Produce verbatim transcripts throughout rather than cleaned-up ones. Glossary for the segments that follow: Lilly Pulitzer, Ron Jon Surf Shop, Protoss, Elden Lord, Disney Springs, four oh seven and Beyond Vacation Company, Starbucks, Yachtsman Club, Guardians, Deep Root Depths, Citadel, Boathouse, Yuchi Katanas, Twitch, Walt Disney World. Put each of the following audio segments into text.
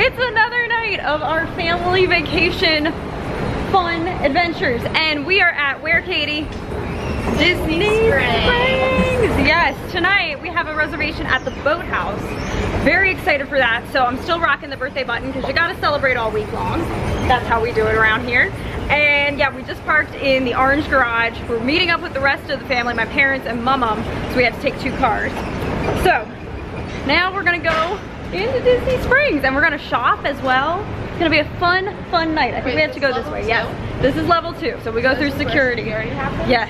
It's another night of our family vacation fun adventures, and we are at where, Katie? Disney Springs. Springs. Yes, tonight we have a reservation at the Boathouse. Very excited for that. So I'm still rocking the birthday button because you gotta celebrate all week long. That's how we do it around here. And yeah, we just parked in the orange garage. We're meeting up with the rest of the family, my parents and mum-mum, so we had to take two cars. So now we're gonna go into Disney Springs and we're gonna shop as well. It's gonna be a fun, fun night. I think Wait, we have to go this way, yes. This is level two, so we go through security. Yes.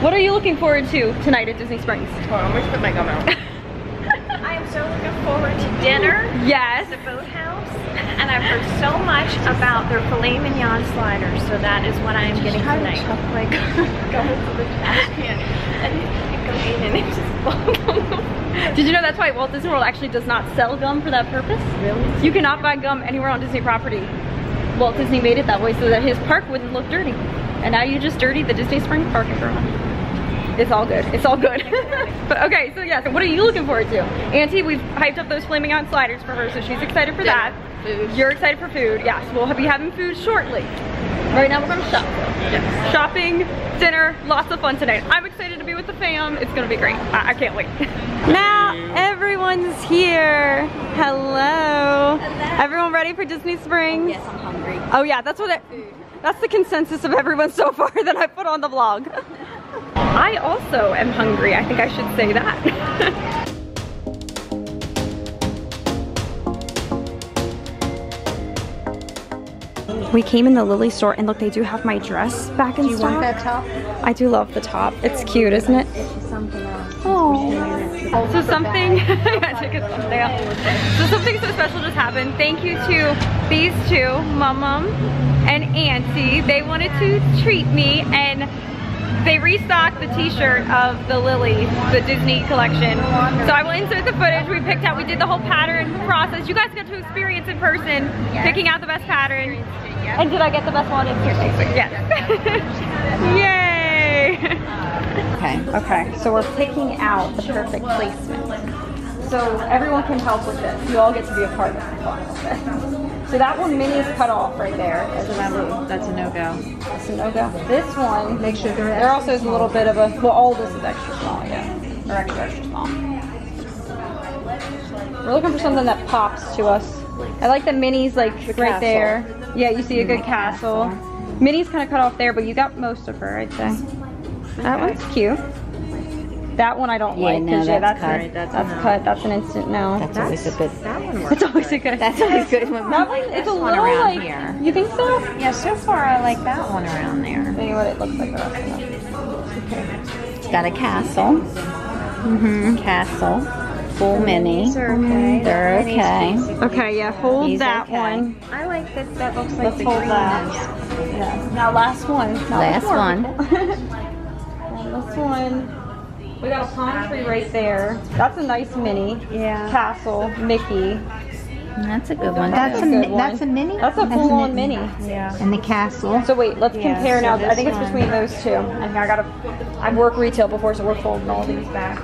What are you looking forward to tonight at Disney Springs? Hold on, I'm gonna put my gum out. I am so looking forward to dinner. Yes. The Boathouse. And I've heard so much about their filet mignon sliders, so that is what I am getting tonight. Just try to like go into the trash can and go in and it just blow. Did you know that's why Walt Disney World actually does not sell gum for that purpose? Really? You cannot buy gum anywhere on Disney property. Walt Disney made it that way so that his park wouldn't look dirty. And now you just dirty the Disney Springs park everyone. It's all good, it's all good. But okay, so yeah, so what are you looking forward to? Auntie, we've hyped up those flaming on sliders for her, so she's excited for that. Food. You're excited for food, yes. We'll be having food shortly. Right now we're gonna shop. Yes. Shopping, dinner, lots of fun tonight. I'm excited to be with the fam. It's gonna be great, I, I can't wait. Now everyone's here. Hello. Hello. Everyone ready for Disney Springs? Oh, yes, I'm hungry. Oh yeah, that's what it, that's the consensus of everyone so far that I put on the vlog. I also am hungry. I think I should say that. We came in the Lily store and look, they do have my dress back in stock. Do you want that top? I do love the top. It's cute, isn't it? Oh, so something, so something so special just happened. Thank you to these two, Mum Mum and Auntie. They wanted to treat me and they restocked the t-shirt of the Lily, the Disney collection. So I will insert the footage we picked out. We did the whole pattern process. You guys got to experience in person, picking out the best pattern. And did I get the best one? Yes. Yay! Okay, okay. So we're picking out the perfect placement. So everyone can help with this. You all get to be a part of this. So that one, mini, is cut off right there. So that, that's a no-go. And oh god, this one, make sure there, there also is a little bit of a, well, all this is extra small, yeah, or extra, extra small. We're looking for something that pops to us. I like the minis, like the right castle. There. Yeah, you see a good castle. castle. Minis kind of cut off there, but you got most of her, I'd say. Okay. That one's cute. That one I don't yeah, like. No, that's, yeah, that's cut. Right, that's, that's, cut. That's an instant no. That's, that's always a good. That one works. That's always a good. That's always good. One. That one. It's a little like. Here. You think so? Yeah. So far, I like that one around there. See what it looks like. Okay. It's got a castle. Mm-hmm. Castle. Full mini. These are okay. They're okay. Okay. Yeah. Hold He's that okay. one. I like that. That looks like Let's the hold green that. One. Yeah. Now last one. Now last one. Last one. We got a palm tree right there. That's a nice mini. Yeah. Castle, Mickey. That's a good one. That's, that's a, a good one. That's a mini? That's a full-on mini. Yeah. And the castle. So wait, let's yeah, compare so now. I think it's one. Between those two. I mean, I gotta, I've worked retail before, so we're folding all these back.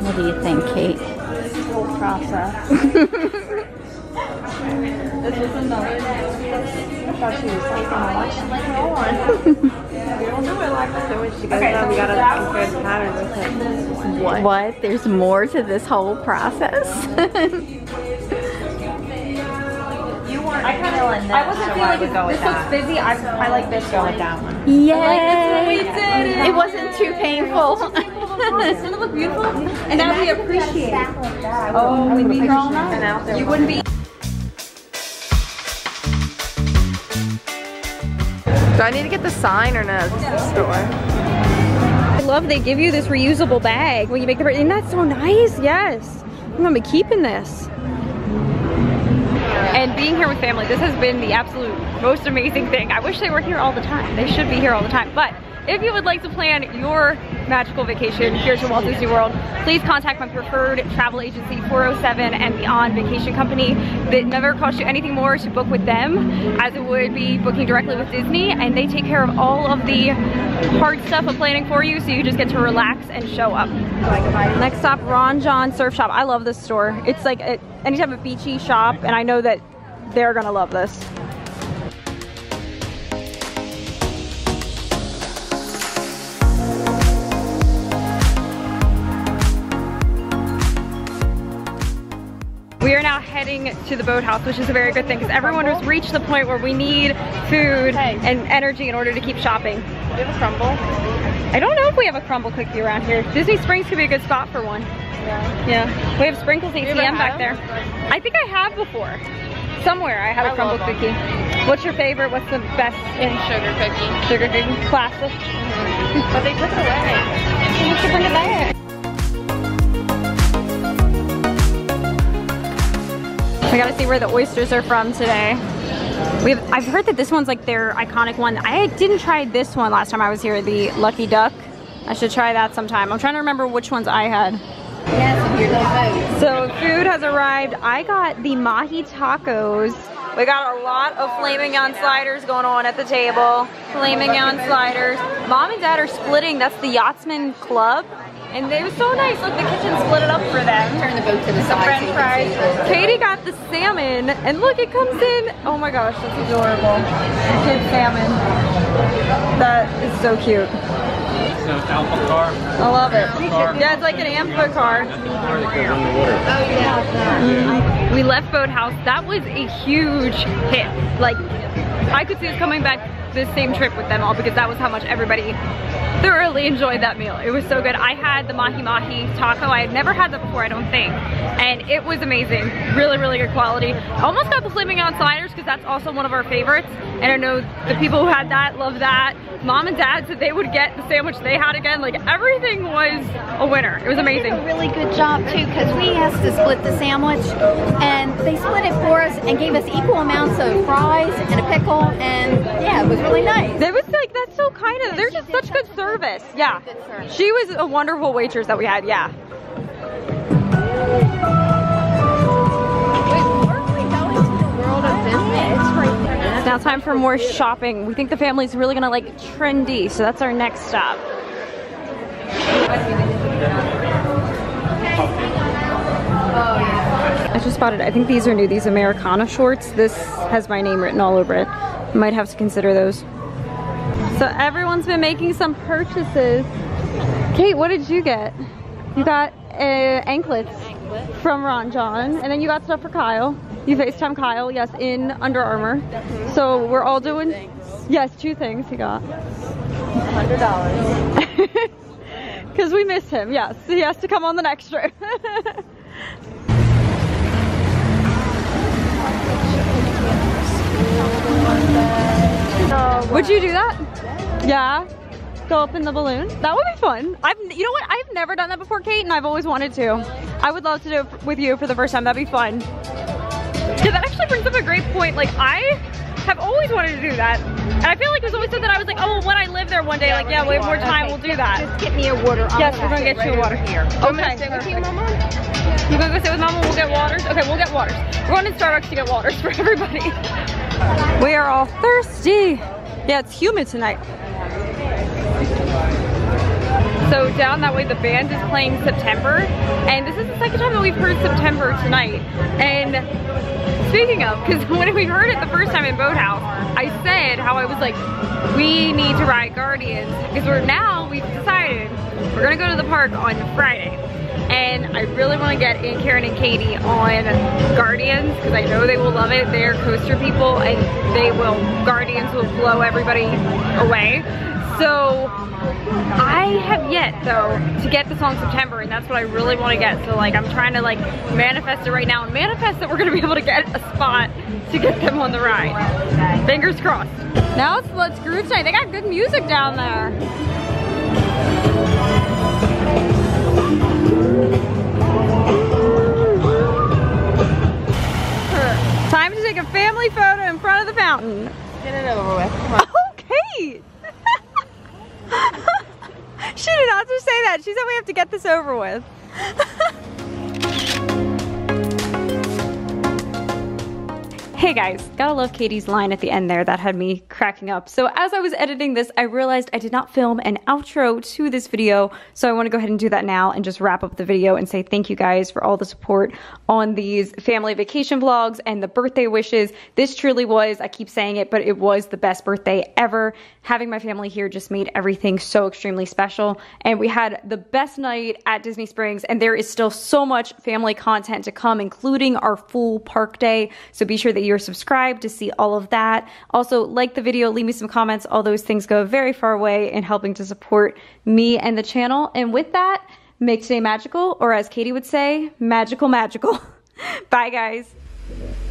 What do you think, Kate? This whole process. This is another. I thought she was like, oh, watch it like no one. We don't do it like that. So when she goes okay, down, so we gotta compare the patterns. Like, what? What? There's more to this whole process? You weren't I feeling this, I wasn't so feeling I would go with that. This looks busy. I, so I like this go with that one. Yay! I like this one. It wasn't too painful. It's gonna look beautiful, and now we appreciate it. Oh, we'd be all night. You wouldn't be. Do I need to get the sign or no? It's the store. I love they give you this reusable bag when you make the birthday. Isn't that so nice? Yes. I'm gonna be keeping this. And being here with family, this has been the absolute most amazing thing. I wish they were here all the time. They should be here all the time. But if you would like to plan your magical vacation here to Walt Disney World, please contact my preferred travel agency, four oh seven and Beyond Vacation Company. That never costs you anything more to book with them as it would be booking directly with Disney, and they take care of all of the hard stuff of planning for you, so you just get to relax and show up. Next stop, Ron Jon Surf Shop. I love this store. It's like a, any type of beachy shop, and I know that they're gonna love this. We are now heading to the Boathouse, which is a very good thing because everyone has reached the point where we need food and energy in order to keep shopping. Do we have a crumble? I don't know if we have a crumble cookie around here. Disney Springs could be a good spot for one. Yeah. Yeah. We have Sprinkles A T M back there. I think I have before. Somewhere I had a crumble cookie. What's your favorite? What's the best? In sugar cookie. Sugar cookie. Classic. Mm-hmm. But they took it away. We should bring it back. I gotta see where the oysters are from today. We have, I've heard that this one's like their iconic one. I didn't try this one last time I was here, the Lucky Duck. I should try that sometime. I'm trying to remember which ones I had. Yes, so food has arrived. I got the Mahi tacos. We got a lot of Flaming On sliders going on at the table. Flaming On sliders. Mom and Dad are splitting. That's the Yachtsman Club. And they were so nice. Look, the kitchen split it up for them. Turn the boat to the side. French fries. Katie got the salmon, and look, it comes in. Oh my gosh, that's adorable. Kid salmon. That is so cute. It's an alpha car. I love it. Yeah, it's like an alpha car. Oh yeah. We left Boathouse. That was a huge hit. Like, I could see us coming back this same trip with them all because that was how much everybody thoroughly enjoyed that meal. It was so good. I had the Mahi Mahi taco. I had never had that before, I don't think. And it was amazing. Really, really good quality. I almost got the Flaming On sliders because that's also one of our favorites. And I know the people who had that loved that. Mom and Dad said they would get the sandwich they had again. Like, everything was a winner. It was amazing. They did a really good job too because we asked to split the sandwich and they split it for us and gave us equal amounts of fries and a pickle, and yeah, it was really nice. They was like, that's so kind of, they're just such good service. Service. Yeah. She was a wonderful waitress that we had, yeah. It's now time for more shopping. We think the family's really gonna like trendy, so that's our next stop. I just spotted, I think these are new, these Americana shorts. This has my name written all over it. Might have to consider those. So everyone's been making some purchases. Kate, what did you get? You got uh, anklets from Ron Jon, and then you got stuff for Kyle. You FaceTime Kyle, yes, in Under Armour. So we're all doing, yes, two things he got. one hundred dollars. Because we miss him, yes. He has to come on the next trip. Would you do that? Yeah, go up in the balloon. That would be fun. I've, you know what? I've never done that before, Kate, and I've always wanted to. Really? I would love to do it with you for the first time. That'd be fun. Yeah, that actually brings up a great point. Like, I have always wanted to do that, and I feel like it was always said that I was like, oh, well, when I live there one day, yeah, like, yeah, we have more time, okay, we'll do just, that. Just get me a water. Yes, we're gonna get you a water here. Okay. Sit with you, Mama? You're gonna go sit with Mama. We'll get waters. Okay, we'll get waters. We're going to Starbucks to get waters for everybody. We are all thirsty. Yeah, it's humid tonight. So down that way, the band is playing September, and this is the second time that we've heard September tonight. And speaking of, because when we heard it the first time in Boathouse, I said how I was like, we need to ride Guardians, because we're now, we've decided we're gonna go to the park on Friday. And I really want to get in Karen and Katie on Guardians because I know they will love it. They're coaster people, and they will, Guardians will blow everybody away. So I have yet though to get this on September, and that's what I really want to get. So like, I'm trying to like manifest it right now and manifest that we're going to be able to get a spot to get them on the ride. Fingers crossed. Now it's Let's Groove Tonight. They got good music down there. Time to take a family photo in front of the fountain. Get it over with. Come on. Okay. She did not just say that. She said we have to get this over with. Hey guys, gotta love Katie's line at the end there. That had me cracking up. So as I was editing this, I realized I did not film an outro to this video. So I wanna go ahead and do that now and just wrap up the video and say thank you guys for all the support on these family vacation vlogs and the birthday wishes. This truly was, I keep saying it, but it was the best birthday ever. Having my family here just made everything so extremely special. And we had the best night at Disney Springs, and there is still so much family content to come, including our full park day. So be sure that you you're subscribed to see all of that. Also, like the video, leave me some comments. All those things go very far away in helping to support me and the channel. And with that, make today magical, or as Katie would say, magical, magical. Bye, guys.